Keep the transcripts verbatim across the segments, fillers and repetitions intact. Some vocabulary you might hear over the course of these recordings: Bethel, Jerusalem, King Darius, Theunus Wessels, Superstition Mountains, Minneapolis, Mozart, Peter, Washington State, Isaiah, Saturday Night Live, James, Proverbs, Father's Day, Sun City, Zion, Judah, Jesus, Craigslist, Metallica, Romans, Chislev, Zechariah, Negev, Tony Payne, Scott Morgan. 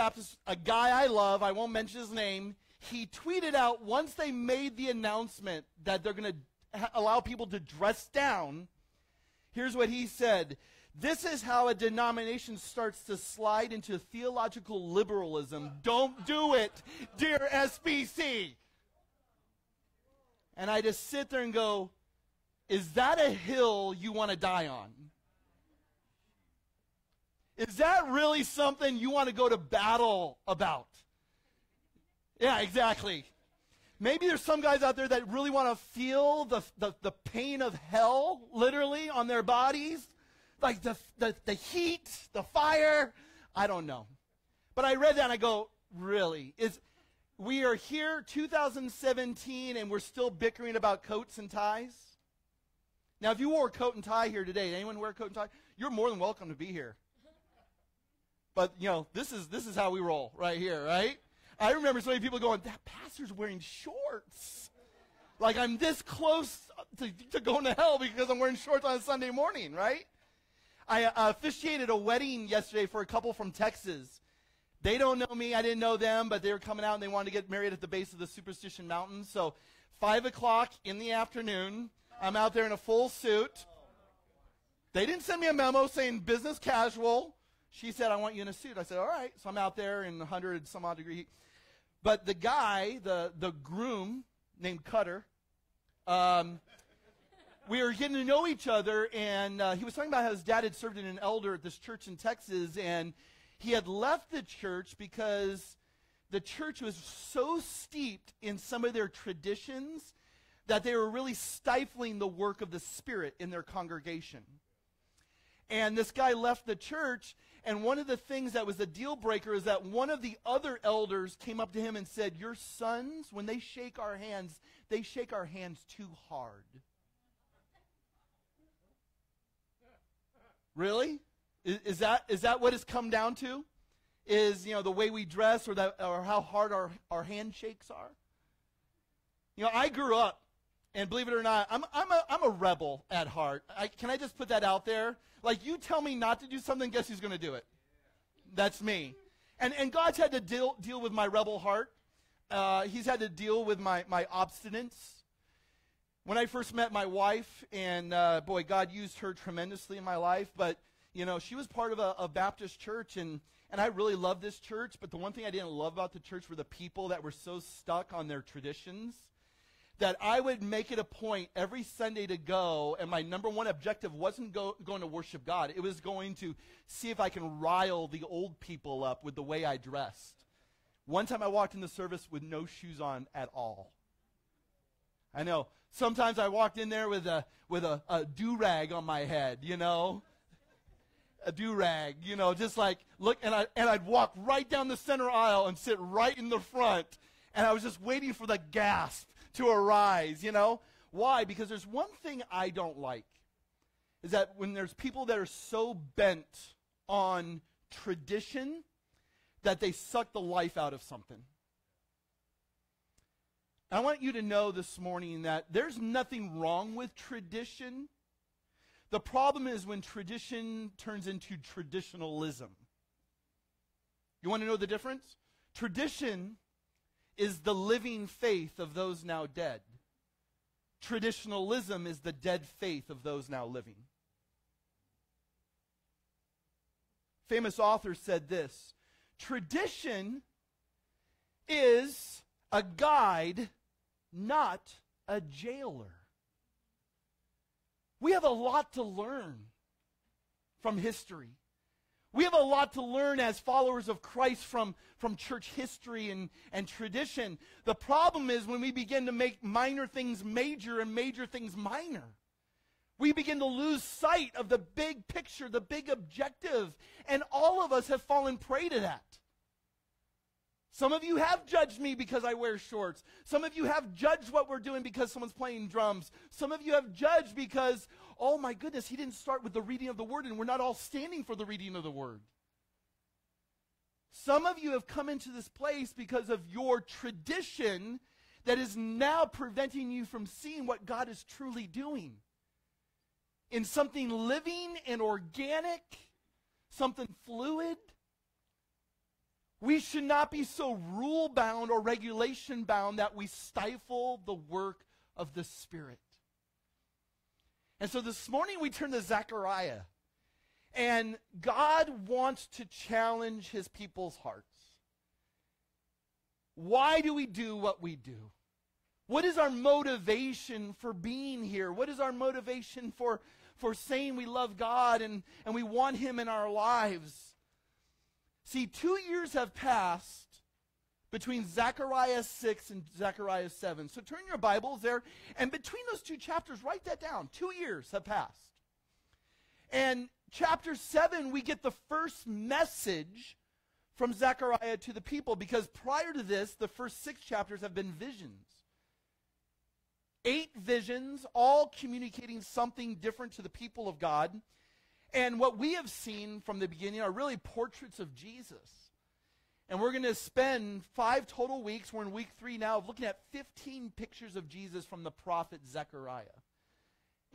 stops a guy I love, I won't mention his name. He tweeted out, once they made the announcement that they're going to ha- allow people to dress down, here's what he said. This is how a denomination starts to slide into theological liberalism. Don't do it, dear S B C. And I just sit there and go, is that a hill you want to die on? Is that really something you want to go to battle about? Yeah, exactly. Maybe there's some guys out there that really want to feel the, the, the pain of hell, literally, on their bodies. Like the, the, the heat, the fire. I don't know. But I read that and I go, really? Is, we are here two thousand seventeen and we're still bickering about coats and ties? Now, if you wore a coat and tie here today, anyone wear a coat and tie? You're more than welcome to be here. But, you know, this is, this is how we roll right here, right? I remember so many people going, that pastor's wearing shorts. Like, I'm this close to, to going to hell because I'm wearing shorts on a Sunday morning, right? I uh, officiated a wedding yesterday for a couple from Texas. They don't know me. I didn't know them, but they were coming out and they wanted to get married at the base of the Superstition Mountains. So five o'clock in the afternoon, I'm out there in a full suit. They didn't send me a memo saying business casual. She said, I want you in a suit. I said, all right. So I'm out there in one hundred some odd degree heat. But the guy, the, the groom named Cutter, um, we were getting to know each other, and uh, he was talking about how his dad had served as an elder at this church in Texas, and he had left the church because the church was so steeped in some of their traditions that they were really stifling the work of the Spirit in their congregation. And this guy left the church, and one of the things that was a deal breaker is that one of the other elders came up to him and said, your sons, when they shake our hands, they shake our hands too hard. Really? Is, is that is that what it's come down to? Is, you know, the way we dress or that or how hard our, our handshakes are? You know, I grew up, and believe it or not, I'm I'm a I'm a rebel at heart. I, can I just put that out there? Like, you tell me not to do something, guess who's going to do it? That's me. And and God's had to deal deal with my rebel heart. Uh, he's had to deal with my my obstinance. When I first met my wife, and uh, boy, God used her tremendously in my life, but, you know, she was part of a, a Baptist church, and, and I really loved this church, but the one thing I didn't love about the church were the people that were so stuck on their traditions that I would make it a point every Sunday to go, and my number one objective wasn't go, going to worship God. It was going to see if I can rile the old people up with the way I dressed. One time I walked in the service with no shoes on at all. I know. Sometimes I walked in there with a with a, a do-rag on my head, you know, a do-rag, you know, just like look, and I and I'd walk right down the center aisle and sit right in the front, and I was just waiting for the gasp to arise, you know. Why? Because there's one thing I don't like, is that when there's people that are so bent on tradition that they suck the life out of something. I want you to know this morning that there's nothing wrong with tradition. The problem is when tradition turns into traditionalism. You want to know the difference? Tradition is the living faith of those now dead. Traditionalism is the dead faith of those now living. Famous author said this, tradition is a guide, not a jailer. We have a lot to learn from history. We have a lot to learn as followers of Christ from, from church history and, and tradition. The problem is when we begin to make minor things major and major things minor. We begin to lose sight of the big picture, the big objective, and all of us have fallen prey to that. Some of you have judged me because I wear shorts. Some of you have judged what we're doing because someone's playing drums. Some of you have judged because, oh my goodness, he didn't start with the reading of the word, and we're not all standing for the reading of the word. Some of you have come into this place because of your tradition that is now preventing you from seeing what God is truly doing. In something living and organic, something fluid. We should not be so rule-bound or regulation-bound that we stifle the work of the Spirit. And so this morning we turn to Zechariah, and God wants to challenge his people's hearts. Why do we do what we do? What is our motivation for being here? What is our motivation for, for saying we love God and, and we want him in our lives? See, two years have passed between Zechariah six and Zechariah seven. So turn your Bibles there, and between those two chapters, write that down. Two years have passed. And chapter seven, we get the first message from Zechariah to the people, because prior to this, the first six chapters have been visions. Eight visions, all communicating something different to the people of God. And what we have seen from the beginning are really portraits of Jesus. And we're going to spend five total weeks, we're in week three now, of looking at fifteen pictures of Jesus from the prophet Zechariah.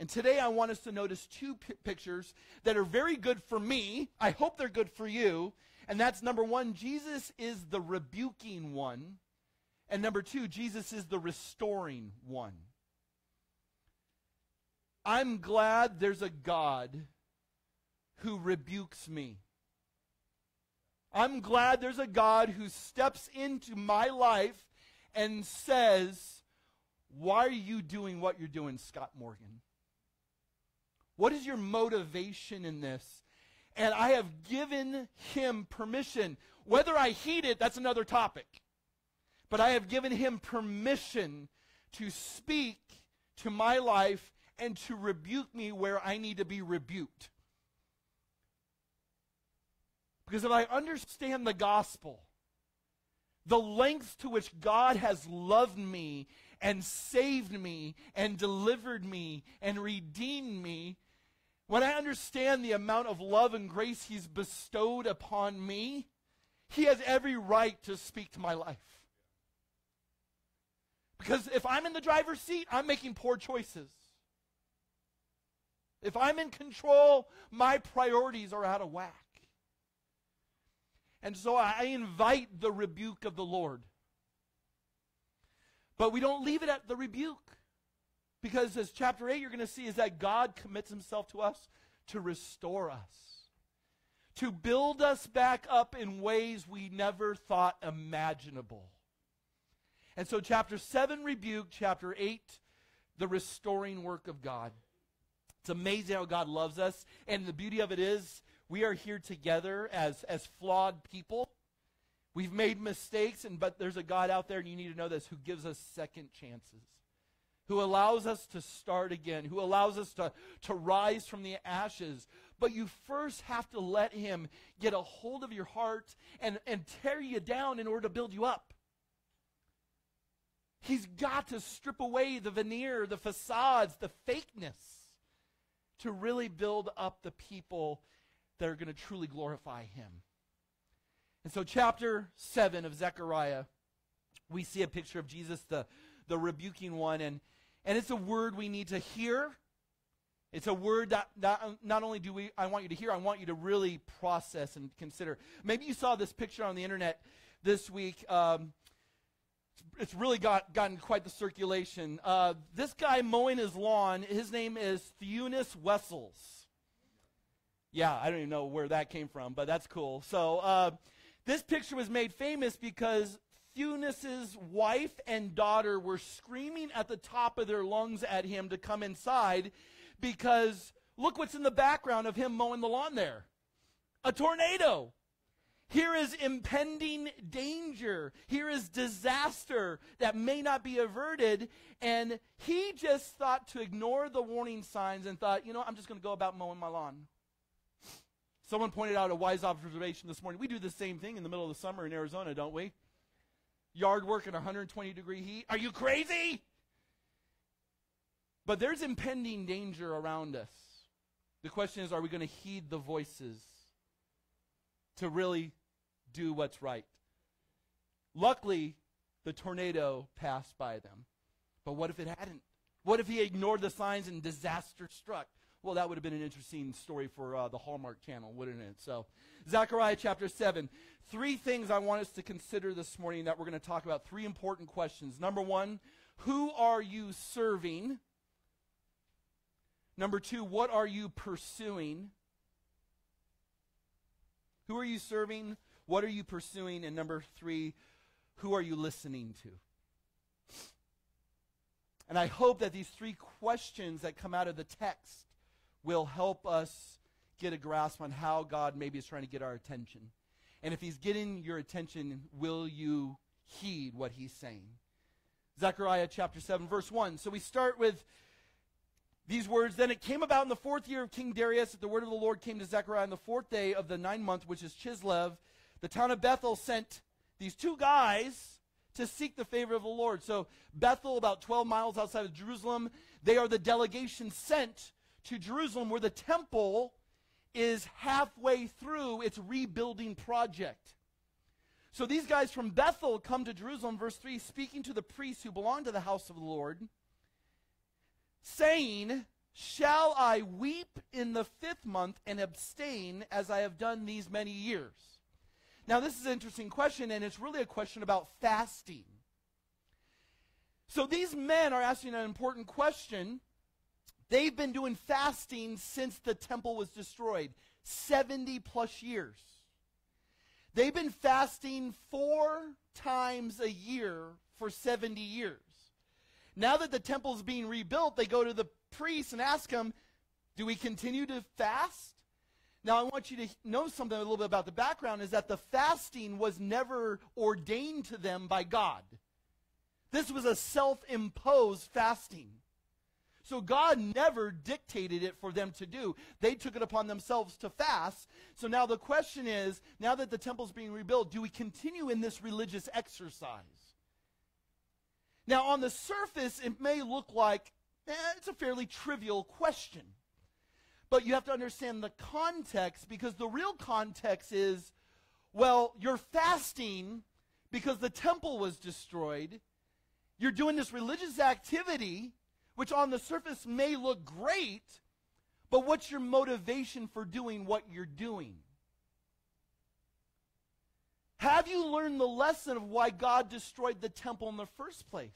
And today I want us to notice two p- pictures that are very good for me. I hope they're good for you. And that's number one, Jesus is the rebuking one. And number two, Jesus is the restoring one. I'm glad there's a God who rebukes me. I'm glad there's a God who steps into my life and says, why are you doing what you're doing, Scott Morgan? What is your motivation in this? And I have given him permission. Whether I heed it, that's another topic. But I have given him permission to speak to my life and to rebuke me where I need to be rebuked. Because if I understand the gospel, the lengths to which God has loved me and saved me and delivered me and redeemed me, when I understand the amount of love and grace he's bestowed upon me, he has every right to speak to my life. Because if I'm in the driver's seat, I'm making poor choices. If I'm in control, my priorities are out of whack. And so I invite the rebuke of the Lord. But we don't leave it at the rebuke. Because as chapter eight you're going to see is that God commits himself to us to restore us. To build us back up in ways we never thought imaginable. And so chapter seven, rebuke. Chapter eight, the restoring work of God. It's amazing how God loves us. And the beauty of it is, we are here together as, as flawed people. We've made mistakes, and but there's a God out there, and you need to know this, who gives us second chances, who allows us to start again, who allows us to, to rise from the ashes. But you first have to let him get a hold of your heart and, and tear you down in order to build you up. He's got to strip away the veneer, the facades, the fakeness, to really build up the people that are going to truly glorify him. And so chapter seven of Zechariah, we see a picture of Jesus, the, the rebuking one, and, and it's a word we need to hear. It's a word that not, not only do we I want you to hear, I want you to really process and consider. Maybe you saw this picture on the internet this week. Um, it's really got, gotten quite the circulation. Uh, this guy mowing his lawn, his name is Theunus Wessels. Yeah, I don't even know where that came from, but that's cool. So uh, this picture was made famous because Theunus's wife and daughter were screaming at the top of their lungs at him to come inside because look what's in the background of him mowing the lawn there. A tornado. Here is impending danger. Here is disaster that may not be averted. And he just thought to ignore the warning signs and thought, you know, I'm just going to go about mowing my lawn. Someone pointed out a wise observation this morning. We do the same thing in the middle of the summer in Arizona, don't we? Yard work in one hundred twenty degree heat. Are you crazy? But there's impending danger around us. The question is, are we going to heed the voices to really do what's right? Luckily, the tornado passed by them. But what if it hadn't? What if he ignored the signs and disaster struck? Well, that would have been an interesting story for uh, the Hallmark Channel, wouldn't it? So, Zechariah chapter seven. Three things I want us to consider this morning that we're going to talk about. Three important questions. Number one, who are you serving? Number two, what are you pursuing? Who are you serving? What are you pursuing? And number three, who are you listening to? And I hope that these three questions that come out of the text will help us get a grasp on how God maybe is trying to get our attention. And if he's getting your attention, will you heed what he's saying? Zechariah chapter seven, verse one. So we start with these words. Then it came about in the fourth year of King Darius that the word of the Lord came to Zechariah on the fourth day of the ninth month, which is Chislev. The town of Bethel sent these two guys to seek the favor of the Lord. So Bethel, about twelve miles outside of Jerusalem, they are the delegation sent to Jerusalem where the temple is halfway through its rebuilding project. So these guys from Bethel come to Jerusalem, verse three, speaking to the priests who belong to the house of the Lord, saying, shall I weep in the fifth month and abstain as I have done these many years? Now, this is an interesting question, and it's really a question about fasting. So these men are asking an important question. They've been doing fasting since the temple was destroyed, seventy plus years. They've been fasting four times a year for seventy years. Now that the temple's being rebuilt, they go to the priests and ask him, do we continue to fast? Now I want you to know something a little bit about the background is that the fasting was never ordained to them by God. This was a self-imposed fasting. So God never dictated it for them to do. They took it upon themselves to fast. So now the question is, now that the temple's being rebuilt, do we continue in this religious exercise? Now, on the surface, it may look like eh, it's a fairly trivial question. But you have to understand the context, because the real context is, well, you're fasting because the temple was destroyed. You're doing this religious activity, which on the surface may look great, but what's your motivation for doing what you're doing? Have you learned the lesson of why God destroyed the temple in the first place?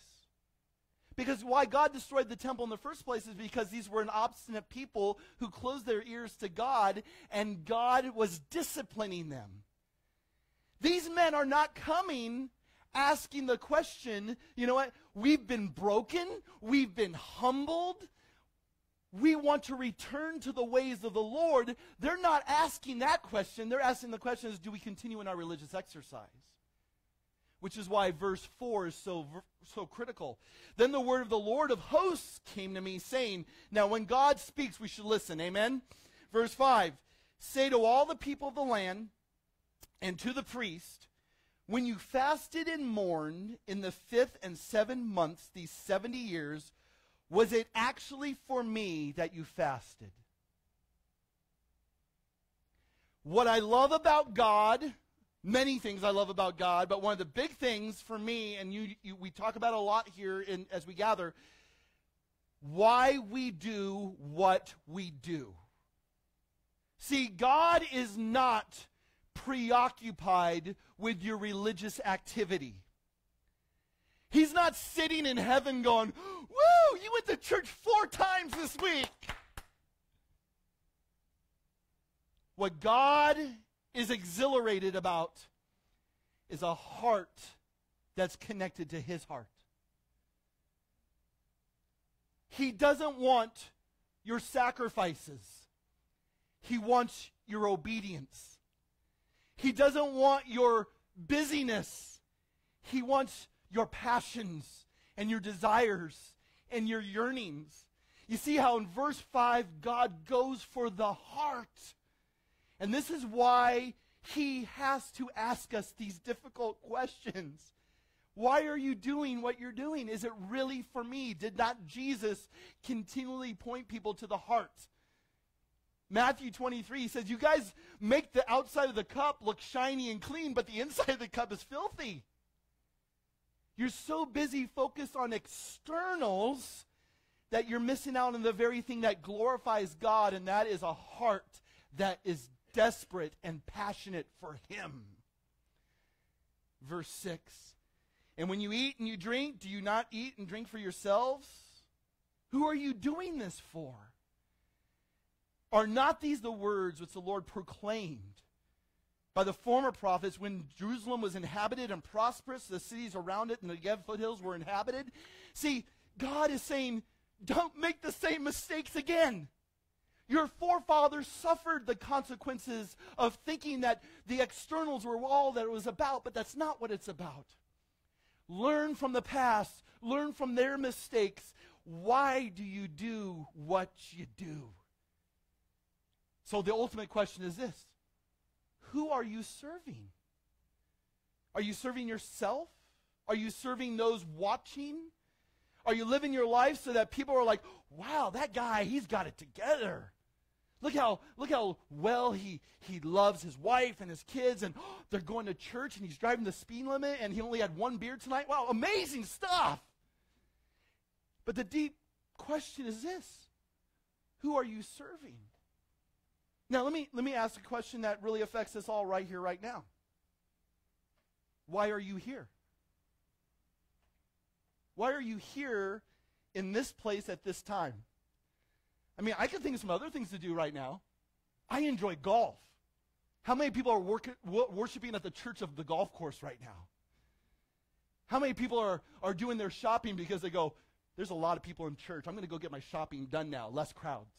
Because why God destroyed the temple in the first place is because these were an obstinate people who closed their ears to God, and God was disciplining them. These men are not coming asking the question, you know what, we've been broken, we've been humbled, we want to return to the ways of the Lord. They're not asking that question. They're asking the question is, do we continue in our religious exercise? Which is why verse four is so, so critical. Then the word of the Lord of hosts came to me, saying, now when God speaks, we should listen. Amen? Verse five, say to all the people of the land and to the priest, when you fasted and mourned in the fifth and seven months, these seventy years, was it actually for me that you fasted? What I love about God, many things I love about God, but one of the big things for me, and you, you, we talk about a lot here in, as we gather, why we do what we do. See, God is not preoccupied with your religious activity. He's not sitting in heaven going, woo, you went to church four times this week. What God is exhilarated about is a heart that's connected to his heart. He doesn't want your sacrifices. He wants your obedience. He doesn't want your busyness. He wants your passions and your desires and your yearnings. You see how in verse five, God goes for the heart. And this is why he has to ask us these difficult questions. Why are you doing what you're doing? Is it really for me? Did not Jesus continually point people to the heart? Matthew twenty-three says, you guys make the outside of the cup look shiny and clean, but the inside of the cup is filthy. You're so busy focused on externals that you're missing out on the very thing that glorifies God, and that is a heart that is desperate and passionate for Him. Verse six. And when you eat and you drink, do you not eat and drink for yourselves? Who are you doing this for? Are not these the words which the Lord proclaimed by the former prophets when Jerusalem was inhabited and prosperous, the cities around it and the Negev foothills were inhabited? See, God is saying, don't make the same mistakes again. Your forefathers suffered the consequences of thinking that the externals were all that it was about, but that's not what it's about. Learn from the past. Learn from their mistakes. Why do you do what you do? So the ultimate question is this. Who are you serving? Are you serving yourself? Are you serving those watching? Are you living your life so that people are like, wow, that guy, he's got it together. Look how, look how well he, he loves his wife and his kids, and oh, they're going to church, and he's driving the speed limit, and he only had one beer tonight. Wow, amazing stuff. But the deep question is this. Who are you serving? Now, let me, let me ask a question that really affects us all right here, right now. Why are you here? Why are you here in this place at this time? I mean, I could think of some other things to do right now. I enjoy golf. How many people are work, worshiping at the church of the golf course right now? How many people are, are doing their shopping because they go, there's a lot of people in church. I'm going to go get my shopping done now, less crowds.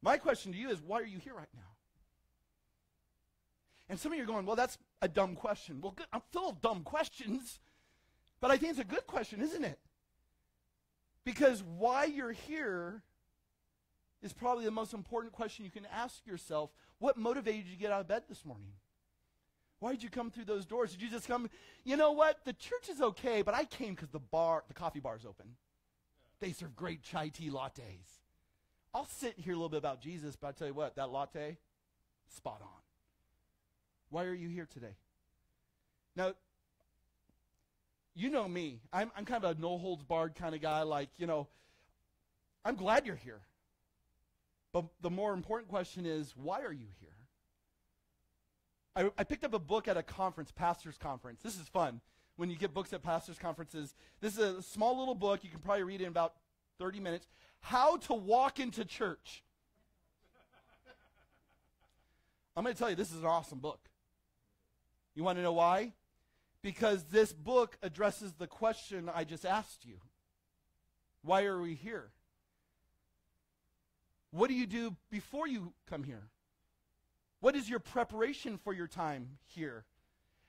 My question to you is, why are you here right now? And some of you are going, well, that's a dumb question. Well, good, I'm full of dumb questions, but I think it's a good question, isn't it? Because why you're here is probably the most important question you can ask yourself. What motivated you to get out of bed this morning? Why did you come through those doors? Did you just come, you know what, the church is okay, but I came because the bar, the coffee bar is open. They serve great chai tea lattes. I'll sit here a little bit about Jesus, but I'll tell you what, that latte, spot on. Why are you here today? Now, you know me. I'm, I'm kind of a no-holds-barred kind of guy. Like, you know, I'm glad you're here. But the more important question is, why are you here? I, I picked up a book at a conference, pastor's conference. This is fun when you get books at pastor's conferences. This is a small little book. You can probably read it in about thirty minutes. How to Walk into Church. I'm going to tell you, this is an awesome book. You want to know why? Because this book addresses the question I just asked you. Why are we here? What do you do before you come here? What is your preparation for your time here?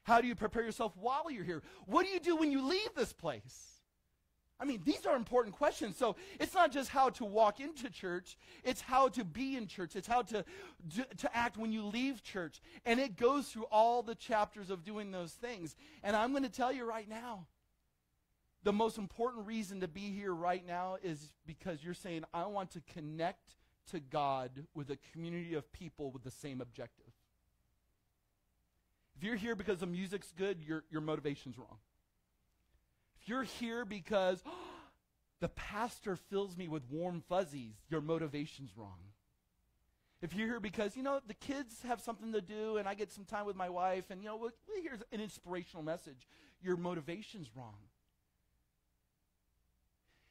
How do you prepare yourself while you're here? What do you do when you leave this place? I mean, these are important questions. So it's not just how to walk into church. It's how to be in church. It's how to, to act when you leave church. And it goes through all the chapters of doing those things. And I'm going to tell you right now, the most important reason to be here right now is because you're saying, I want to connect to God with a community of people with the same objective. If you're here because the music's good, your, your motivation's wrong. You're here because oh, the pastor fills me with warm fuzzies. Your motivation's wrong. If you're here because, you know, the kids have something to do and I get some time with my wife and, you know, well, here's an inspirational message. Your motivation's wrong.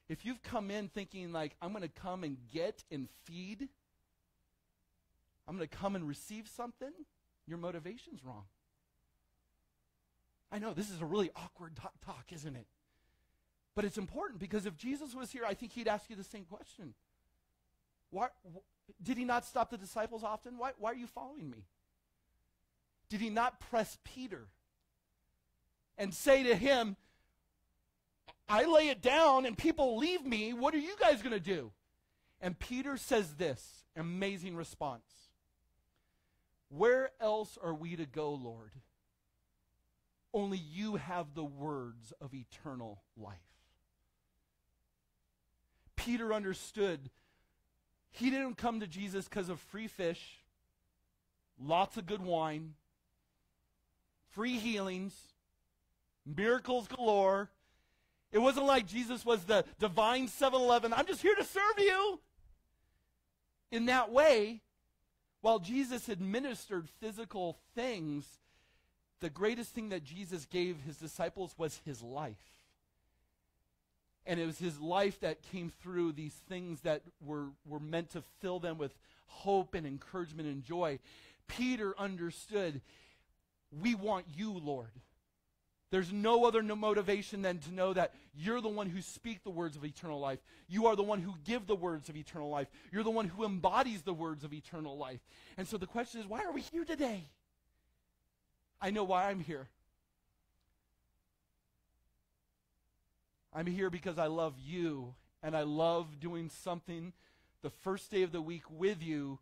If you've come in thinking like, I'm going to come and get and feed, I'm going to come and receive something, your motivation's wrong. I know this is a really awkward talk, isn't it? But it's important because if Jesus was here, I think he'd ask you the same question. Why, wh- did he not stop the disciples often? Why, why are you following me? Did he not press Peter and say to him, I lay it down and people leave me. What are you guys going to do? And Peter says this amazing response. Where else are we to go, Lord? Only you have the words of eternal life. Peter understood. He didn't come to Jesus because of free fish, lots of good wine, free healings, miracles galore. It wasn't like Jesus was the divine seven eleven. I'm just here to serve you. In that way, while Jesus administered physical things, the greatest thing that Jesus gave his disciples was his life. And it was his life that came through these things that were, were meant to fill them with hope and encouragement and joy. Peter understood, we want you, Lord. There's no other no motivation than to know that you're the one who speak the words of eternal life. You are the one who give the words of eternal life. You're the one who embodies the words of eternal life. And so the question is, why are we here today? I know why I'm here. I'm here because I love you, and I love doing something the first day of the week with you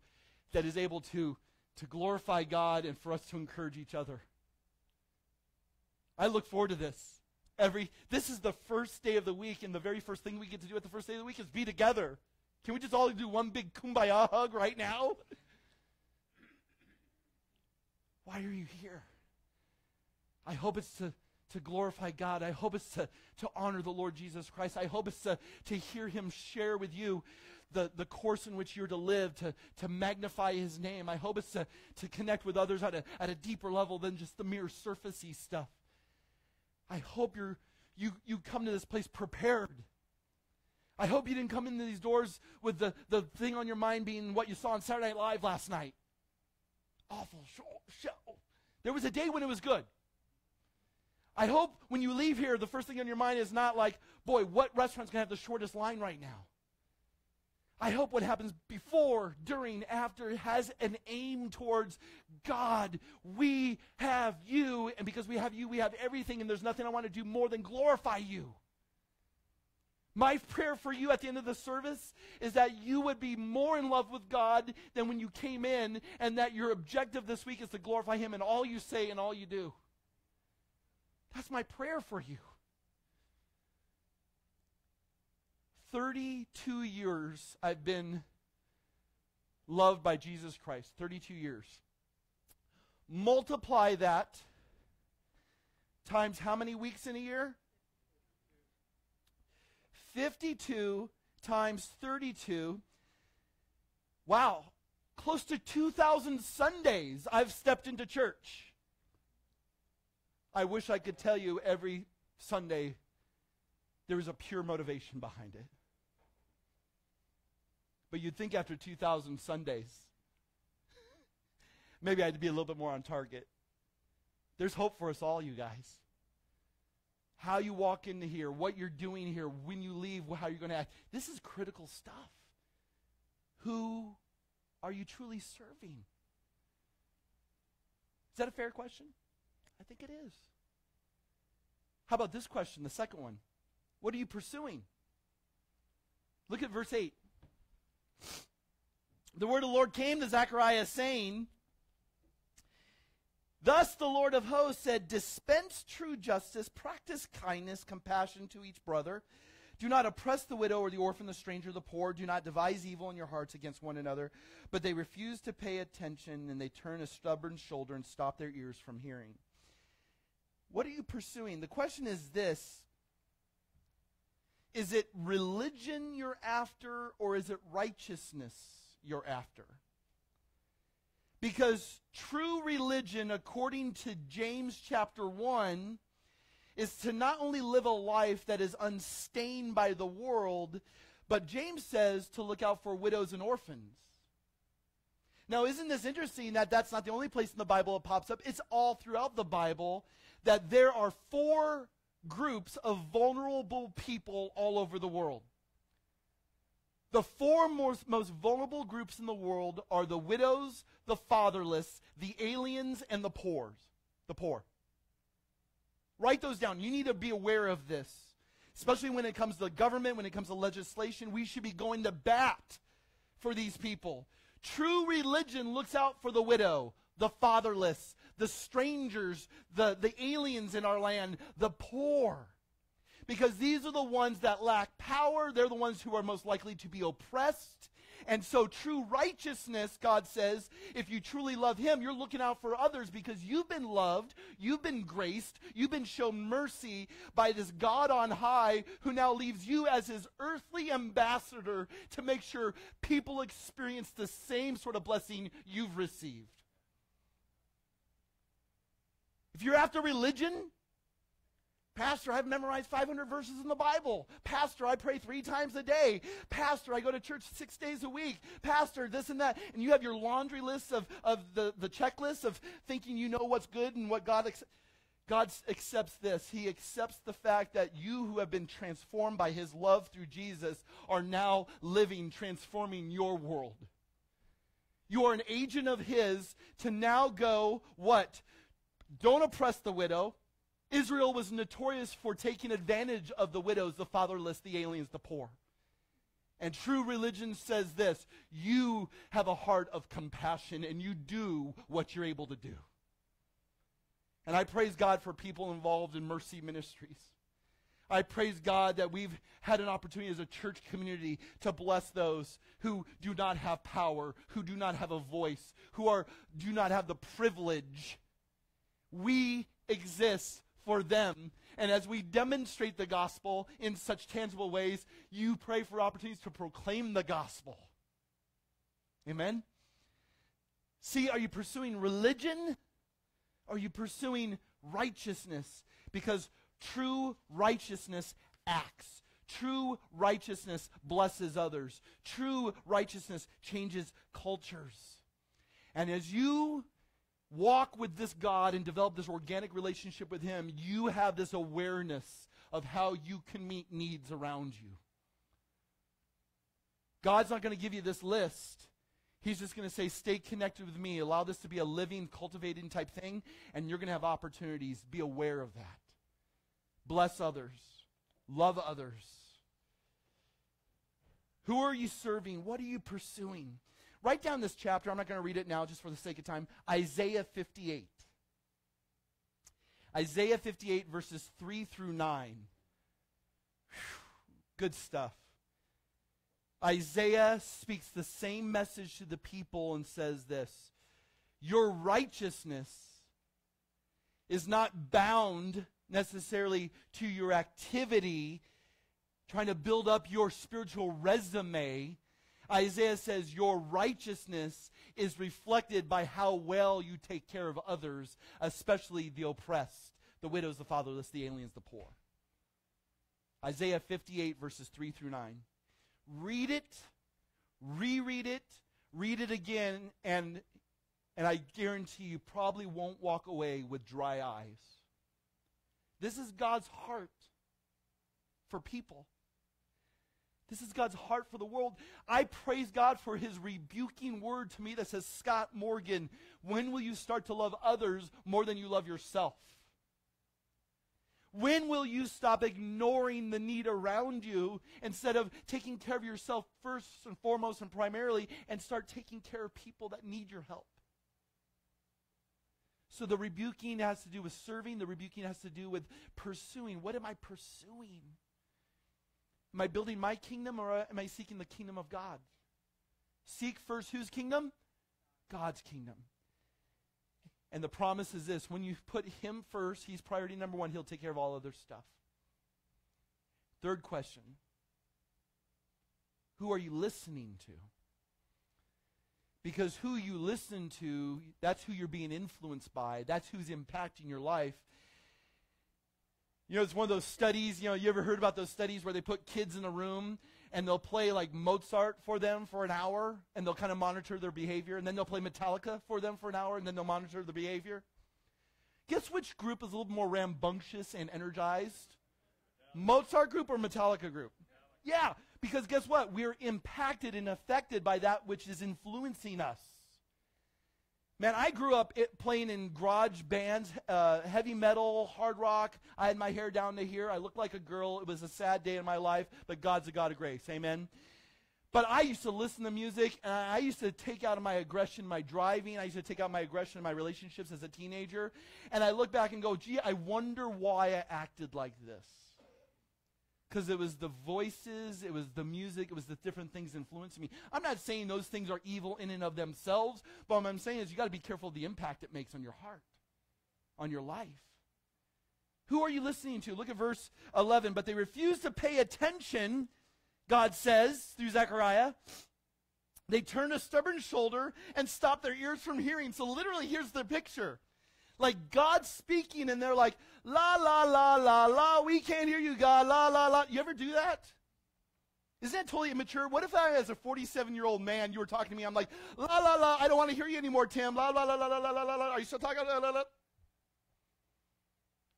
that is able to, to glorify God and for us to encourage each other. I look forward to this. Every This is the first day of the week, and the very first thing we get to do at the first day of the week is be together. Can we just all do one big kumbaya hug right now? Why are you here? I hope it's to... to glorify God. I hope it's to, to honor the Lord Jesus Christ. I hope it's to, to hear him share with you the, the course in which you're to live, to, to magnify his name. I hope it's to, to connect with others at a, at a deeper level than just the mere surfacey stuff. I hope you're, you, you come to this place prepared. I hope you didn't come into these doors with the, the thing on your mind being what you saw on Saturday Night Live last night. Awful show. There was a day when it was good. I hope when you leave here, the first thing on your mind is not like, boy, what restaurant's going to have the shortest line right now? I hope what happens before, during, after has an aim towards God. We have you, and because we have you, we have everything, and there's nothing I want to do more than glorify you. My prayer for you at the end of the service is that you would be more in love with God than when you came in, and that your objective this week is to glorify him in all you say and all you do. That's my prayer for you. thirty-two years I've been loved by Jesus Christ. thirty-two years. Multiply that times how many weeks in a year? fifty-two times thirty-two. Wow. Close to two thousand Sundays I've stepped into church. I wish I could tell you every Sunday there was a pure motivation behind it. But you'd think after two thousand Sundays, maybe I'd be a little bit more on target. There's hope for us all, you guys. How you walk into here, what you're doing here, when you leave, how you're going to act. This is critical stuff. Who are you truly serving? Is that a fair question? I think it is. How about this question, the second one? What are you pursuing? Look at verse eight. The word of the Lord came to Zechariah saying, thus the Lord of hosts said, dispense true justice, practice kindness, compassion to each brother. Do not oppress the widow or the orphan, the stranger, the poor. Do not devise evil in your hearts against one another. But they refuse to pay attention, and they turn a stubborn shoulder and stop their ears from hearing. What are you pursuing? The question is this. Is it religion you're after, or is it righteousness you're after? Because true religion, according to James chapter one, is to not only live a life that is unstained by the world, but James says to look out for widows and orphans. Now, isn't this interesting that that's not the only place in the Bible it pops up? It's all throughout the Bible that there are four groups of vulnerable people all over the world. The four most, most vulnerable groups in the world are the widows, the fatherless, the aliens, and the poor. The poor. Write those down. You need to be aware of this, especially when it comes to government, when it comes to legislation. We should be going to bat for these people. True religion looks out for the widow, the fatherless, the strangers, the, the aliens in our land, the poor. because these are the ones that lack power. They're the ones who are most likely to be oppressed. And so true righteousness, God says, if you truly love him, you're looking out for others because you've been loved, you've been graced, you've been shown mercy by this God on high who now leaves you as his earthly ambassador to make sure people experience the same sort of blessing you've received. If you're after religion, Pastor, I've memorized five hundred verses in the Bible. Pastor, I pray three times a day. Pastor, I go to church six days a week. Pastor, this and that. And you have your laundry list of, of the, the checklist of thinking you know what's good and what God accepts. God accepts this. He accepts the fact that you who have been transformed by his love through Jesus are now living, transforming your world. You are an agent of his to now go, what? Don't oppress the widow. Israel was notorious for taking advantage of the widows, the fatherless, the aliens, the poor. And true religion says this: you have a heart of compassion and you do what you're able to do. And I praise God for people involved in mercy ministries. I praise God that we've had an opportunity as a church community to bless those who do not have power, who do not have a voice, who are do not have the privilege. We exist for them. And as we demonstrate the gospel in such tangible ways, you pray for opportunities to proclaim the gospel. Amen? See, are you pursuing religion? Are you pursuing righteousness? Because true righteousness acts. True righteousness blesses others. True righteousness changes cultures. And as you walk with this God and develop this organic relationship with him, you have this awareness of how you can meet needs around you. God's not going to give you this list. He's just going to say, stay connected with me. Allow this to be a living, cultivating type thing, and you're going to have opportunities. Be aware of that. Bless others. Love others. Who are you serving? What are you pursuing? Write down this chapter. I'm not going to read it now just for the sake of time. Isaiah fifty-eight. Isaiah fifty-eight verses three through nine. Whew, good stuff. Isaiah speaks the same message to the people and says this: your righteousness is not bound necessarily to your activity, trying to build up your spiritual resume. Isaiah says your righteousness is reflected by how well you take care of others, especially the oppressed, the widows, the fatherless, the aliens, the poor. Isaiah fifty-eight, verses three through nine. Read it, reread it, read it again, and, and I guarantee you probably won't walk away with dry eyes. This is God's heart for people. This is God's heart for the world. I praise God for his rebuking word to me that says, Scott Morgan, when will you start to love others more than you love yourself? When will you stop ignoring the need around you instead of taking care of yourself first and foremost and primarily, and start taking care of people that need your help? So the rebuking has to do with serving. The rebuking has to do with pursuing. What am I pursuing? Am I building my kingdom, or am I seeking the kingdom of God? Seek first whose kingdom? God's kingdom. And the promise is this: when you put him first, he's priority number one, he'll take care of all other stuff. Third question: who are you listening to? Because who you listen to, that's who you're being influenced by. That's who's impacting your life. You know, it's one of those studies, you know, you ever heard about those studies where they put kids in a room and they'll play like Mozart for them for an hour and they'll kind of monitor their behavior, and then they'll play Metallica for them for an hour and then they'll monitor the behavior. Guess which group is a little more rambunctious and energized? Metallica. Mozart group or Metallica group? Metallica. Yeah, because guess what? We're impacted and affected by that which is influencing us. Man, I grew up it playing in garage bands, uh, heavy metal, hard rock. I had my hair down to here. I looked like a girl. It was a sad day in my life, but God's a God of grace. Amen. But I used to listen to music, and I used to take out my aggression in my driving. I used to take out my aggression in my relationships as a teenager. And I look back and go, gee, I wonder why I acted like this. because it was the voices, it was the music, it was the different things influencing me. I'm not saying those things are evil in and of themselves, but what I'm saying is you got to be careful of the impact it makes on your heart, on your life. Who are you listening to? Look at verse eleven. But they refused to pay attention, God says through Zechariah. They turned a stubborn shoulder and stopped their ears from hearing. So literally, here's the picture. Like God speaking, and they're like, la, la, la, la, la, we can't hear you, God, la, la, la. You ever do that? Isn't that totally immature? What if I, as a forty-seven-year-old man, you were talking to me, I'm like, la, la, la, I don't want to hear you anymore, Tim, la, la, la, la, la, la, la, la, are you still talking, la, la, la?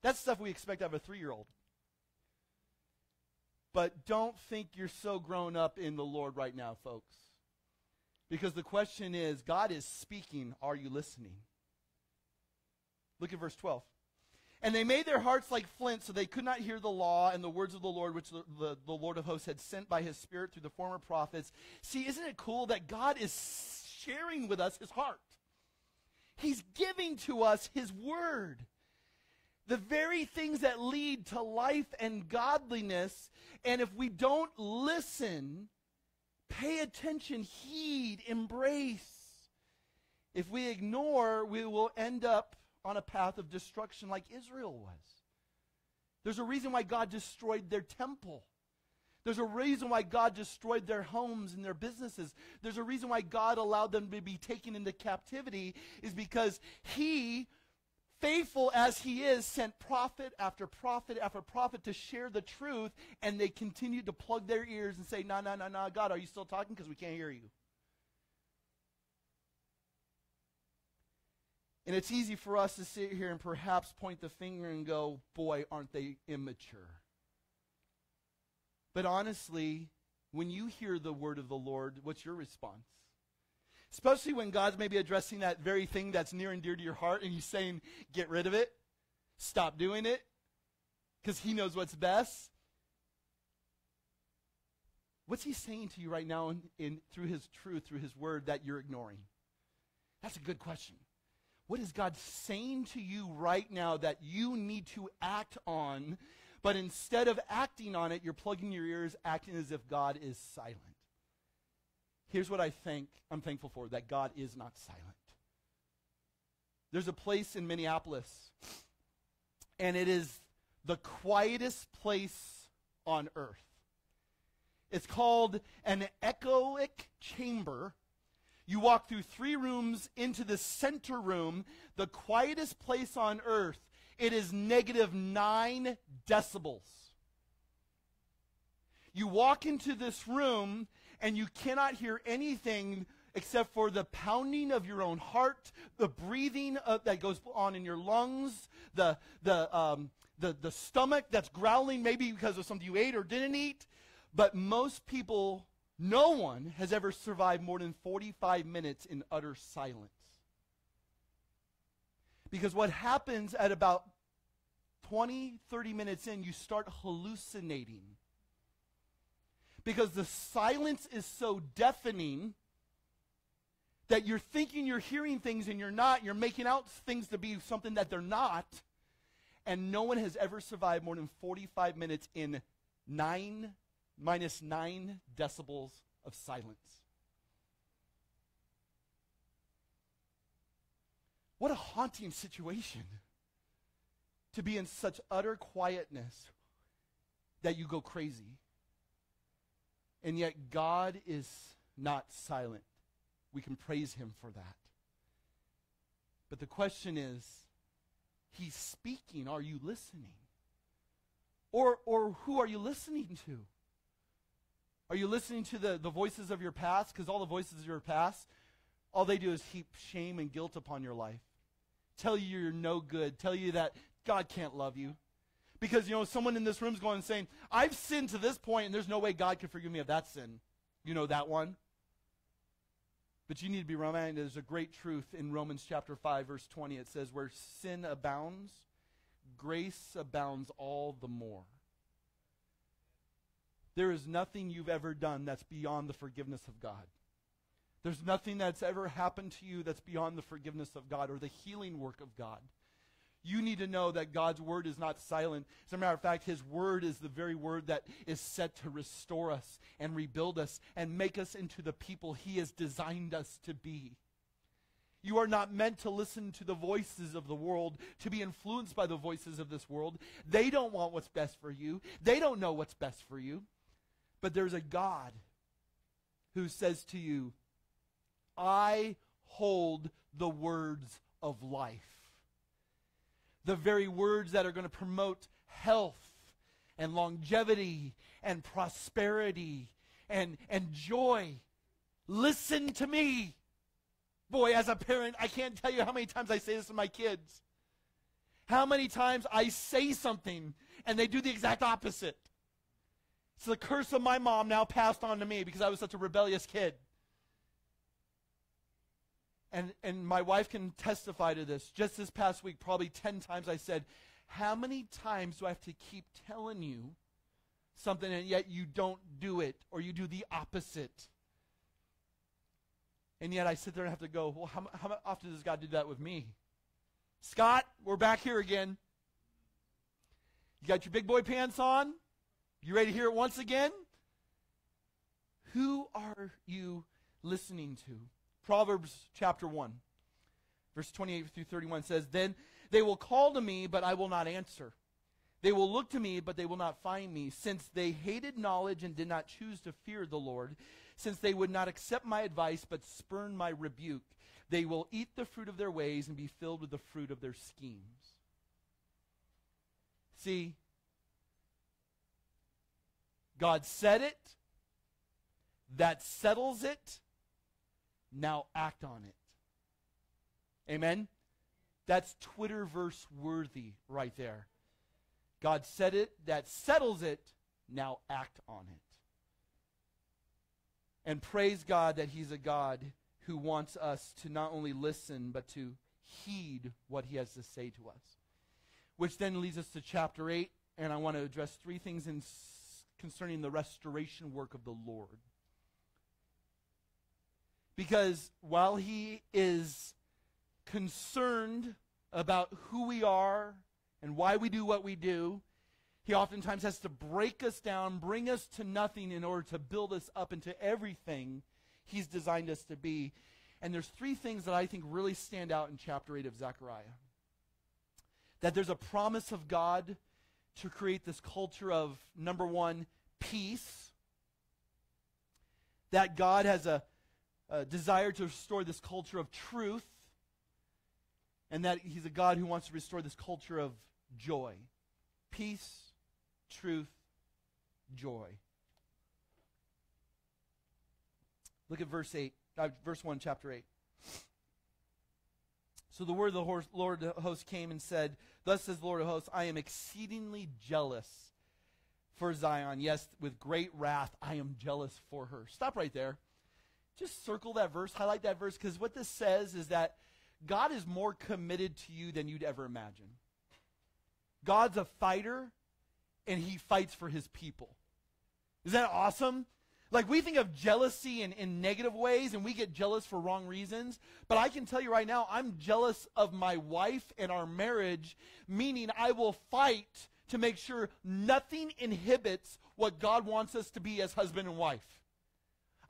That's stuff we expect out of a three-year-old. But don't think you're so grown up in the Lord right now, folks. Because the question is, God is speaking, are you listening? Look at verse twelve. And they made their hearts like flint, so they could not hear the law and the words of the Lord, which the, the, the Lord of hosts had sent by his Spirit through the former prophets. See, isn't it cool that God is sharing with us his heart? He's giving to us his word. The very things that lead to life and godliness. And if we don't listen, pay attention, heed, embrace. If we ignore, we will end up on a path of destruction like Israel was. There's a reason why God destroyed their temple. There's a reason why God destroyed their homes and their businesses. There's a reason why God allowed them to be taken into captivity, is because he, faithful as he is, sent prophet after prophet after prophet to share the truth, and they continued to plug their ears and say, no, no, no, no, God, are you still talking? Because we can't hear you. And it's easy for us to sit here and perhaps point the finger and go, boy, aren't they immature. But honestly, when you hear the word of the Lord, what's your response? Especially when God's maybe addressing that very thing that's near and dear to your heart, and he's saying, get rid of it, stop doing it, because he knows what's best. What's he saying to you right now in, in, through his truth, through his word, that you're ignoring? That's a good question. What is God saying to you right now that you need to act on, but instead of acting on it, you're plugging your ears, acting as if God is silent? Here's what I think I'm thankful for, that God is not silent. There's a place in Minneapolis, and it is the quietest place on earth. It's called an echoic chamber. You walk through three rooms into the center room, the quietest place on earth. It is negative nine decibels. You walk into this room and you cannot hear anything except for the pounding of your own heart, the breathing of, that goes on in your lungs, the, the, um, the, the stomach that's growling maybe because of something you ate or didn't eat. But most people... no one has ever survived more than forty-five minutes in utter silence. Because what happens at about twenty, thirty minutes in, you start hallucinating. Because the silence is so deafening that you're thinking you're hearing things and you're not. You're making out things to be something that they're not. And no one has ever survived more than forty-five minutes in nine minus nine decibels of silence. What a haunting situation to be in such utter quietness that you go crazy. And yet God is not silent. We can praise him for that. But the question is, he's speaking. Are you listening? Or, or who are you listening to? Are you listening to the, the voices of your past? Because all the voices of your past, all they do is heap shame and guilt upon your life. Tell you you're no good. Tell you that God can't love you. Because, you know, someone in this room is going and saying, I've sinned to this point, and there's no way God could forgive me of that sin. You know that one. But you need to be reminded, there's a great truth in Romans chapter five, verse twenty. It says, where sin abounds, grace abounds all the more. There is nothing you've ever done that's beyond the forgiveness of God. There's nothing that's ever happened to you that's beyond the forgiveness of God or the healing work of God. You need to know that God's word is not silent. As a matter of fact, his word is the very word that is set to restore us and rebuild us and make us into the people he has designed us to be. You are not meant to listen to the voices of the world, to be influenced by the voices of this world. They don't want what's best for you. They don't know what's best for you. But there's a God who says to you, I hold the words of life. The very words that are going to promote health and longevity and prosperity and, and joy. Listen to me. Boy, as a parent, I can't tell you how many times I say this to my kids. How many times I say something and they do the exact opposite. It's the curse of my mom now passed on to me because I was such a rebellious kid. And, and my wife can testify to this. Just this past week, probably ten times I said, how many times do I have to keep telling you something and yet you don't do it, or you do the opposite? And yet I sit there and have to go, well, how, how often does God do that with me? Scott, we're back here again. You got your big boy pants on? You ready to hear it once again? Who are you listening to? Proverbs chapter one, verse twenty-eight through thirty-one says, Then they will call to me, but I will not answer. They will look to me, but they will not find me. Since they hated knowledge and did not choose to fear the Lord, since they would not accept my advice, but spurn my rebuke, they will eat the fruit of their ways and be filled with the fruit of their schemes. See, God said it. That settles it. Now act on it. Amen? That's Twitterverse worthy right there. God said it. That settles it. Now act on it. And praise God that he's a God who wants us to not only listen, but to heed what he has to say to us. Which then leads us to chapter eight, and I want to address three things in concerning the restoration work of the Lord. Because while he is concerned about who we are and why we do what we do, he oftentimes has to break us down, bring us to nothing in order to build us up into everything he's designed us to be. And there's three things that I think really stand out in chapter eight of Zechariah. That there's a promise of God to create this culture of, number one, peace. That God has a Uh, desire to restore this culture of truth, and that he's a God who wants to restore this culture of joy. Peace, truth, joy. Look at verse eight, uh, verse one, chapter eight. So the word of the Lord of hosts came and said, Thus says the Lord of hosts, I am exceedingly jealous for Zion. Yes, with great wrath I am jealous for her. Stop right there. Just circle that verse, highlight that verse, because what this says is that God is more committed to you than you'd ever imagine. God's a fighter, and he fights for his people. Is that awesome? Like, we think of jealousy in, in negative ways, and we get jealous for wrong reasons, but I can tell you right now, I'm jealous of my wife and our marriage, meaning I will fight to make sure nothing inhibits what God wants us to be as husband and wife.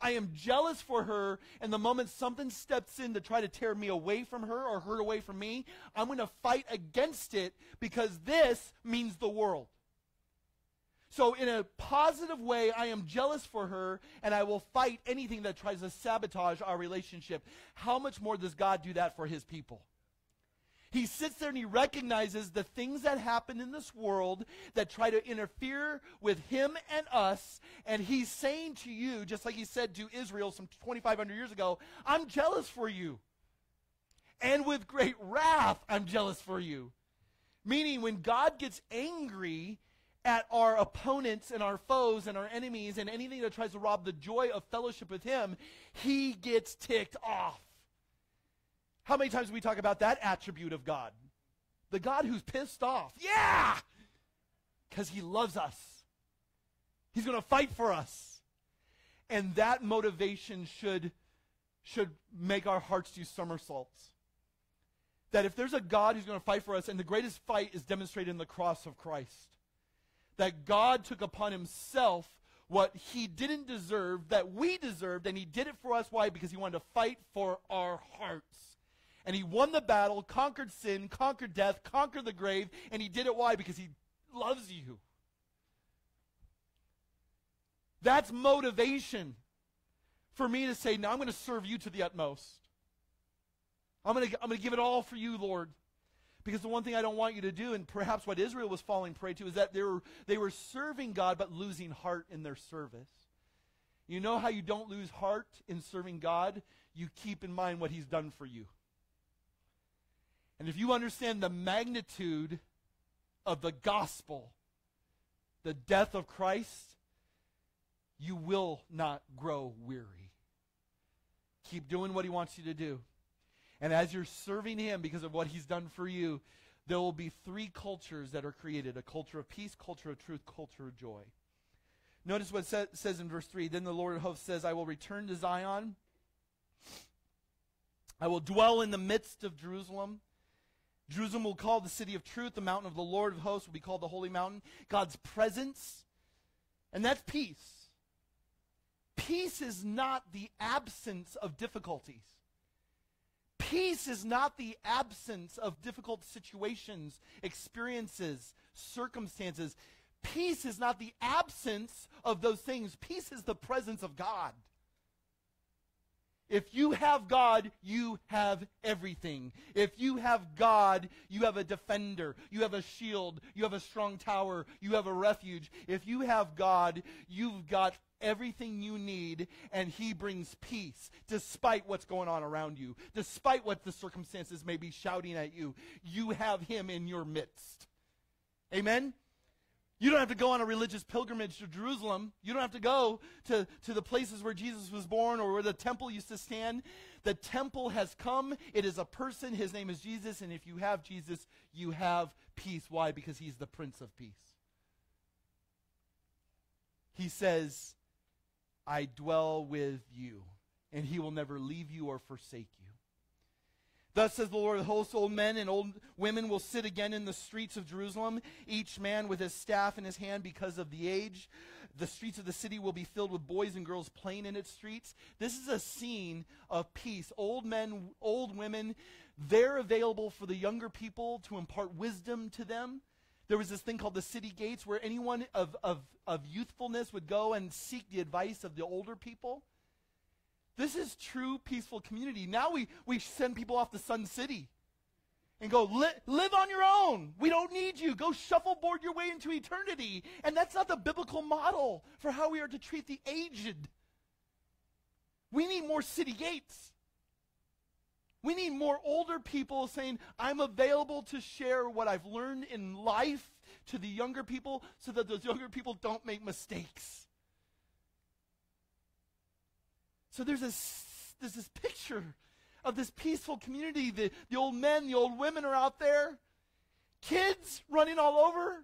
I am jealous for her, and the moment something steps in to try to tear me away from her or her away from me, I'm going to fight against it because this means the world. So in a positive way, I am jealous for her, and I will fight anything that tries to sabotage our relationship. How much more does God do that for his people? He sits there and he recognizes the things that happen in this world that try to interfere with him and us. And he's saying to you, just like he said to Israel some twenty-five hundred years ago, I'm jealous for you. And with great wrath, I'm jealous for you. Meaning when God gets angry at our opponents and our foes and our enemies and anything that tries to rob the joy of fellowship with him, he gets ticked off. How many times do we talk about that attribute of God? The God who's pissed off. Yeah! Because he loves us. He's going to fight for us. And that motivation should, should make our hearts do somersaults. that if there's a God who's going to fight for us, and the greatest fight is demonstrated in the cross of Christ, that God took upon himself what he didn't deserve, that we deserved, and he did it for us. Why? Because he wanted to fight for our hearts. And he won the battle, conquered sin, conquered death, conquered the grave, and he did it. Why? Because he loves you. That's motivation for me to say, now I'm going to serve you to the utmost. I'm going to, I'm going to give it all for you, Lord. Because the one thing I don't want you to do, and perhaps what Israel was falling prey to, is that they were, they were serving God but losing heart in their service. You know how you don't lose heart in serving God? You keep in mind what he's done for you. And if you understand the magnitude of the gospel, the death of Christ, you will not grow weary. Keep doing what he wants you to do. And as you're serving him because of what he's done for you, there will be three cultures that are created: a culture of peace, culture of truth, culture of joy. Notice what it sa- says in verse three. Then the Lord of hosts says, I will return to Zion. I will dwell in the midst of Jerusalem. Jerusalem will be called the city of truth. The mountain of the Lord of hosts will be called the holy mountain. God's presence. And that's peace. Peace is not the absence of difficulties. Peace is not the absence of difficult situations, experiences, circumstances. Peace is not the absence of those things. Peace is the presence of God. If you have God, you have everything. If you have God, you have a defender. You have a shield. You have a strong tower. You have a refuge. If you have God, you've got everything you need, and he brings peace despite what's going on around you, despite what the circumstances may be shouting at you. You have him in your midst. Amen? You don't have to go on a religious pilgrimage to Jerusalem. You don't have to go to, to the places where Jesus was born or where the temple used to stand. The temple has come. It is a person. His name is Jesus. And if you have Jesus, you have peace. Why? Because he's the Prince of Peace. He says, I dwell with you, and he will never leave you or forsake you. Thus says the Lord of hosts, old men and old women will sit again in the streets of Jerusalem, each man with his staff in his hand because of the age. The streets of the city will be filled with boys and girls playing in its streets. This is a scene of peace. Old men, old women, they're available for the younger people to impart wisdom to them. There was this thing called the city gates where anyone of, of, of youthfulness would go and seek the advice of the older people. This is true peaceful community. Now we, we send people off to Sun City and go, Li- live on your own. We don't need you. Go shuffleboard your way into eternity. And that's not the biblical model for how we are to treat the aged. We need more city gates. We need more older people saying, I'm available to share what I've learned in life to the younger people so that those younger people don't make mistakes. So there's this, there's this picture of this peaceful community. The, the old men, the old women are out there. Kids running all over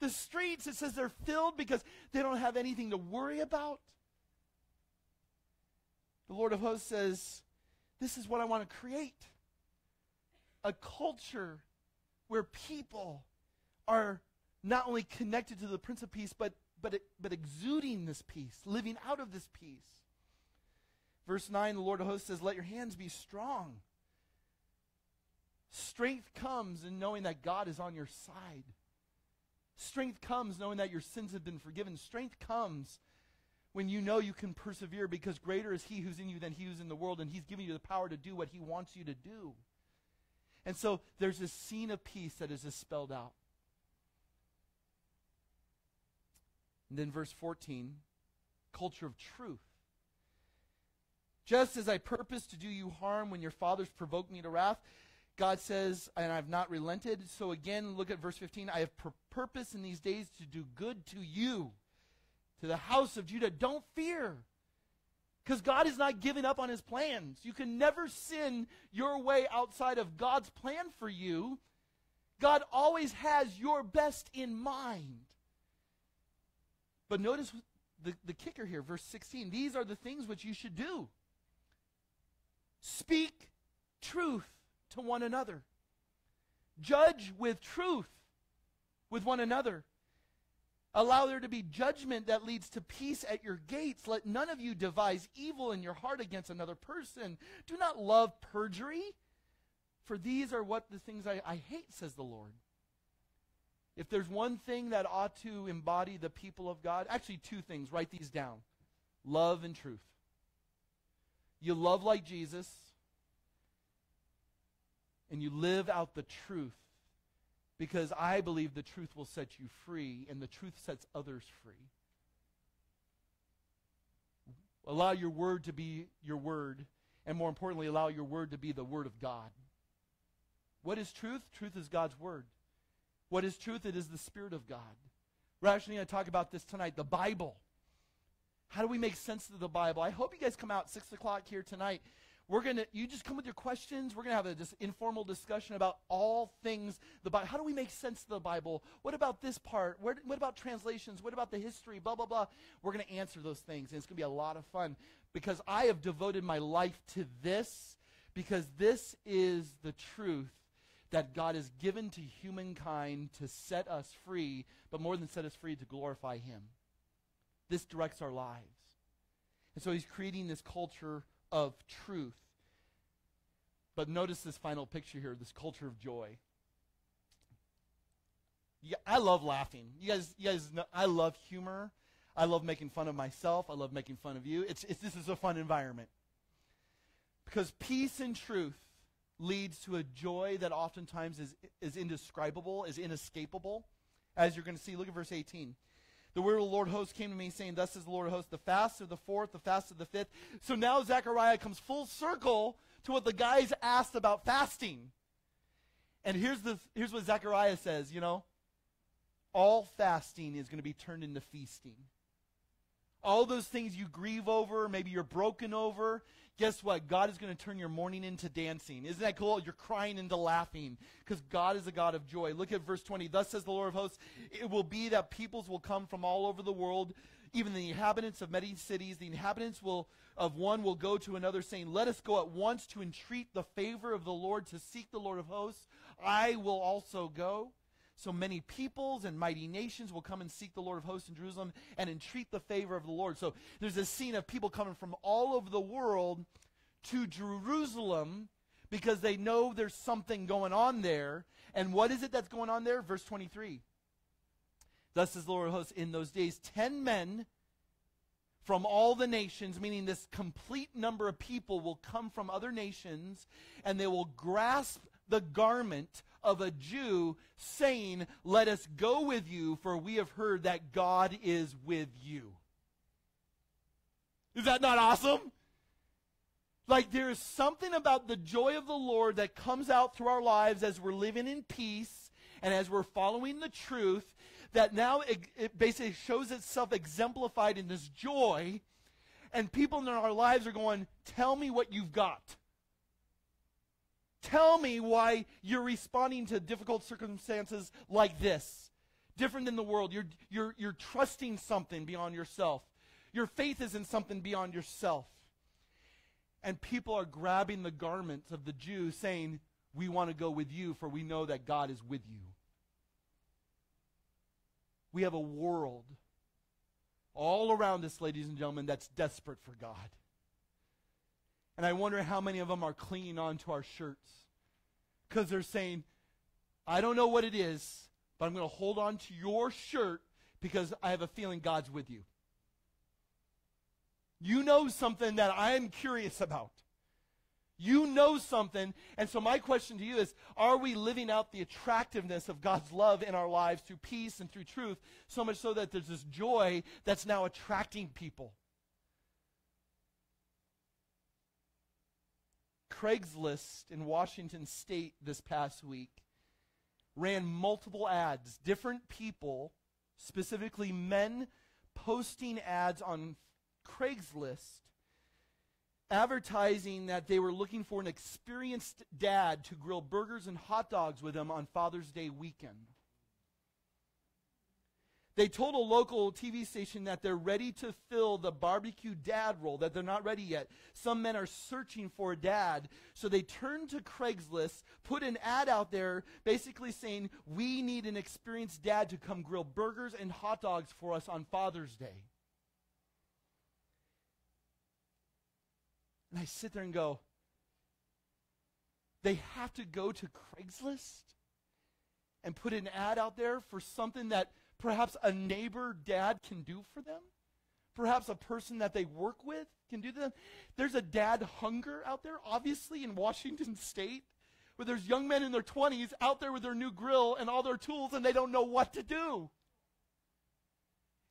the streets. It says they're filled because they don't have anything to worry about. The Lord of hosts says, this is what I want to create. A culture where people are not only connected to the Prince of Peace, but, but, but exuding this peace, living out of this peace. Verse nine, the Lord of hosts says, let your hands be strong. Strength comes in knowing that God is on your side. Strength comes knowing that your sins have been forgiven. Strength comes when you know you can persevere, because greater is he who's in you than he who's in the world, and he's giving you the power to do what he wants you to do. And so there's this scene of peace that is just spelled out. And then verse fourteen, culture of truth. Just as I purposed to do you harm when your fathers provoked me to wrath, God says, and I've not relented. So again, look at verse fifteen. I have pur- purpose in these days to do good to you, to the house of Judah. Don't fear, because God is not giving up on his plans. You can never sin your way outside of God's plan for you. God always has your best in mind. But notice the, the kicker here, verse sixteen. These are the things which you should do. Speak truth to one another. Judge with truth with one another. Allow there to be judgment that leads to peace at your gates. Let none of you devise evil in your heart against another person. Do not love perjury, for these are what the things I, I hate, says the Lord. If there's one thing that ought to embody the people of God, actually two things, write these down. Love and truth. You love like Jesus, and you live out the truth, because I believe the truth will set you free, and the truth sets others free. Allow your word to be your word, and more importantly, allow your word to be the word of God. What is truth? Truth is God's word. What is truth? It is the Spirit of God. We're actually going to talk about this tonight, the Bible. How do we make sense of the Bible? I hope you guys come out six o'clock here tonight. We're going to, you just come with your questions. We're going to have a just informal discussion about all things the Bible. How do we make sense of the Bible? What about this part? Where, what about translations? What about the history? Blah, blah, blah. We're going to answer those things, and it's going to be a lot of fun, because I have devoted my life to this, because this is the truth that God has given to humankind to set us free, but more than set us free, to glorify Him. This directs our lives. And so He's creating this culture of truth. But notice this final picture here, this culture of joy. Yeah, I love laughing. You guys, you guys know, I love humor. I love making fun of myself. I love making fun of you. It's, it's, this is a fun environment. Because peace and truth leads to a joy that oftentimes is, is indescribable, is inescapable. As you're going to see, look at verse eighteen. The word of the Lord host came to me, saying, thus says the Lord host, the fast of the fourth, the fast of the fifth. So now Zechariah comes full circle to what the guys asked about fasting. And here's, the, here's what Zechariah says, you know. All fasting is going to be turned into feasting. All those things you grieve over, maybe you're broken over, guess what? God is going to turn your mourning into dancing. Isn't that cool? You're crying into laughing, because God is a God of joy. Look at verse twenty. Thus says the Lord of hosts, it will be that peoples will come from all over the world, even the inhabitants of many cities. The inhabitants will, of one will go to another, saying, let us go at once to entreat the favor of the Lord, to seek the Lord of hosts. I will also go. So many peoples and mighty nations will come and seek the Lord of hosts in Jerusalem and entreat the favor of the Lord. So there's a scene of people coming from all over the world to Jerusalem because they know there's something going on there. And what is it that's going on there? Verse twenty-three. Thus says the Lord of hosts, in those days, ten men from all the nations, meaning this complete number of people will come from other nations, and they will grasp the garment of a Jew, saying, let us go with you, for we have heard that God is with you. Is that not awesome? Like, there is something about the joy of the Lord that comes out through our lives as we're living in peace and as we're following the truth, that now it, it basically shows itself exemplified in this joy, and people in our lives are going, tell me what you've got. Tell me why you're responding to difficult circumstances like this, different than the world. You're, you're, you're trusting something beyond yourself. Your faith is in something beyond yourself. And people are grabbing the garments of the Jews, saying, we want to go with you, for we know that God is with you. We have a world all around us, ladies and gentlemen, that's desperate for God. And I wonder how many of them are clinging on to our shirts, because they're saying, I don't know what it is, but I'm going to hold on to your shirt because I have a feeling God's with you. You know something that I am curious about. You know something. And so my question to you is, are we living out the attractiveness of God's love in our lives through peace and through truth, so much so that there's this joy that's now attracting people? Craigslist in Washington State this past week ran multiple ads, different people, specifically men, posting ads on Craigslist advertising that they were looking for an experienced dad to grill burgers and hot dogs with them on Father's Day weekend. They told a local T V station that they're ready to fill the barbecue dad role, that they're not ready yet. Some men are searching for a dad. So they turned to Craigslist, put an ad out there, basically saying, we need an experienced dad to come grill burgers and hot dogs for us on Father's Day. And I sit there and go, they have to go to Craigslist and put an ad out there for something that perhaps a neighbor dad can do for them? Perhaps a person that they work with can do them? There's a dad hunger out there, obviously, in Washington State, where there's young men in their twenties out there with their new grill and all their tools, and they don't know what to do.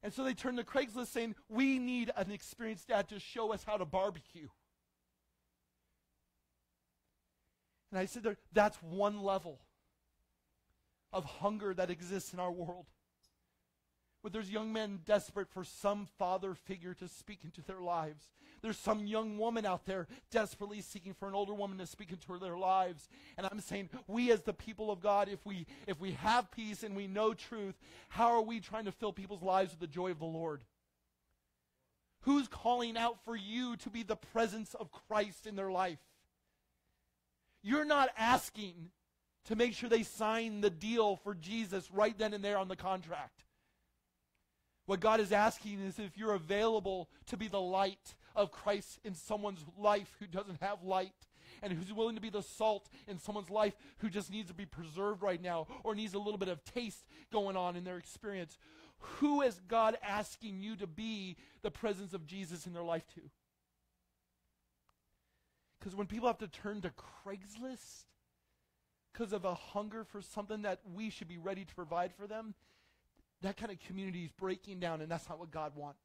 And so they turn to Craigslist saying, we need an experienced dad to show us how to barbecue. And I said, there, that's one level of hunger that exists in our world. But there's young men desperate for some father figure to speak into their lives. There's some young woman out there desperately seeking for an older woman to speak into their lives. And I'm saying, we as the people of God, if we, if we have peace and we know truth, how are we trying to fill people's lives with the joy of the Lord? Who's calling out for you to be the presence of Christ in their life? You're not asking to make sure they sign the deal for Jesus right then and there on the contract. What God is asking is if you're available to be the light of Christ in someone's life who doesn't have light, and who's willing to be the salt in someone's life who just needs to be preserved right now or needs a little bit of taste going on in their experience. Who is God asking you to be the presence of Jesus in their life to? Because when people have to turn to Craigslist because of a hunger for something that we should be ready to provide for them, that kind of community is breaking down, and that's not what God wants.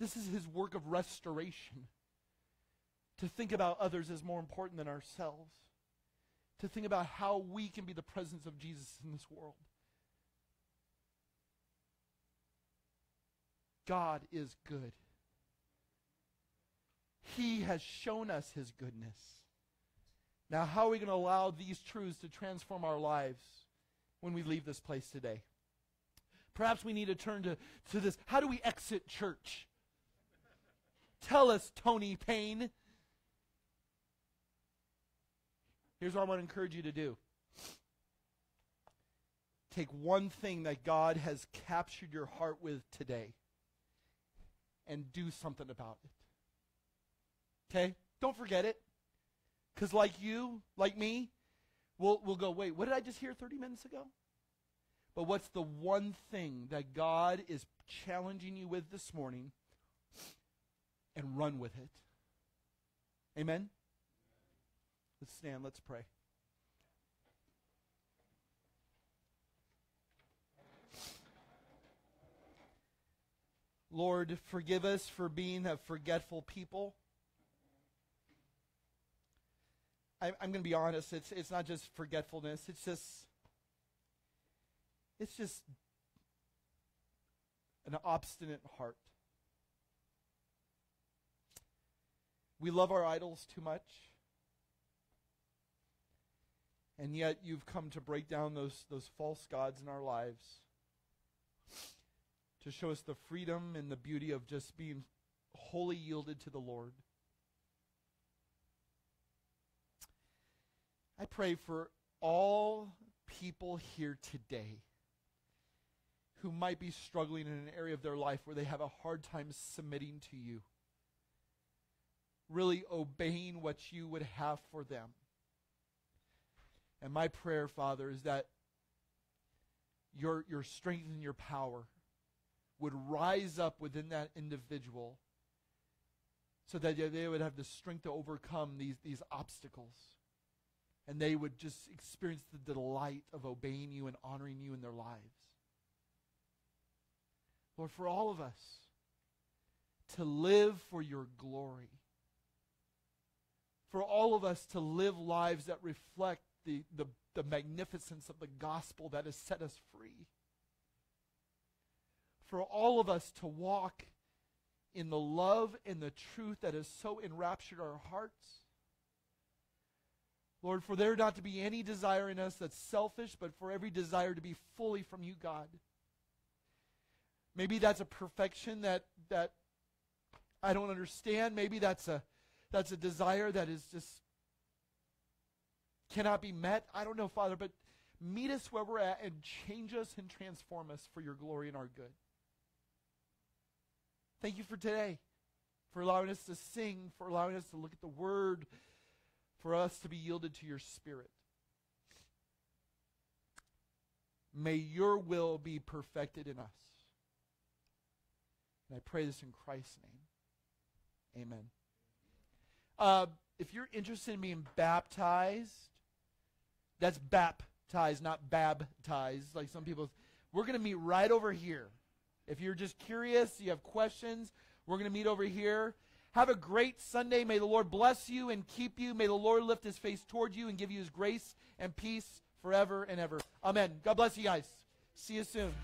This is his work of restoration. To think about others as more important than ourselves. To think about how we can be the presence of Jesus in this world. God is good. He has shown us his goodness. Now, how are we going to allow these truths to transform our lives when we leave this place today? Perhaps we need to turn to, to this. How do we exit church? Tell us, Tony Payne. Here's what I want to encourage you to do. Take one thing that God has captured your heart with today and do something about it. Okay? Don't forget it. Because like you, like me, We'll, we'll go, wait, what did I just hear thirty minutes ago? But what's the one thing that God is challenging you with this morning, and run with it? Amen? Let's stand, let's pray. Lord, forgive us for being a forgetful people. I'm going to be honest, it's, it's not just forgetfulness, it's just, it's just an obstinate heart. We love our idols too much, and yet you've come to break down those, those false gods in our lives, to show us the freedom and the beauty of just being wholly yielded to the Lord. I pray for all people here today who might be struggling in an area of their life where they have a hard time submitting to you, really obeying what you would have for them. And my prayer, Father, is that your, your strength and your power would rise up within that individual so that they would have the strength to overcome these, these obstacles. And they would just experience the delight of obeying you and honoring you in their lives. Lord, for all of us to live for your glory. For all of us to live lives that reflect the, the, the magnificence of the gospel that has set us free. For all of us to walk in the love and the truth that has so enraptured our hearts. Lord, for there not to be any desire in us that's selfish, but for every desire to be fully from you, God. Maybe that's a perfection that that I don't understand. Maybe that's a that's a desire that is just cannot be met. I don't know, Father, but meet us where we're at and change us and transform us for your glory and our good. Thank you for today, for allowing us to sing, for allowing us to look at the Word, for us to be yielded to your Spirit. May your will be perfected in us. And I pray this in Christ's name. Amen. Uh, if you're interested in being baptized, that's baptized, not baptized, like some people. We're going to meet right over here. If you're just curious, you have questions, we're going to meet over here. Have a great Sunday. May the Lord bless you and keep you. May the Lord lift his face toward you and give you his grace and peace forever and ever. Amen. God bless you guys. See you soon.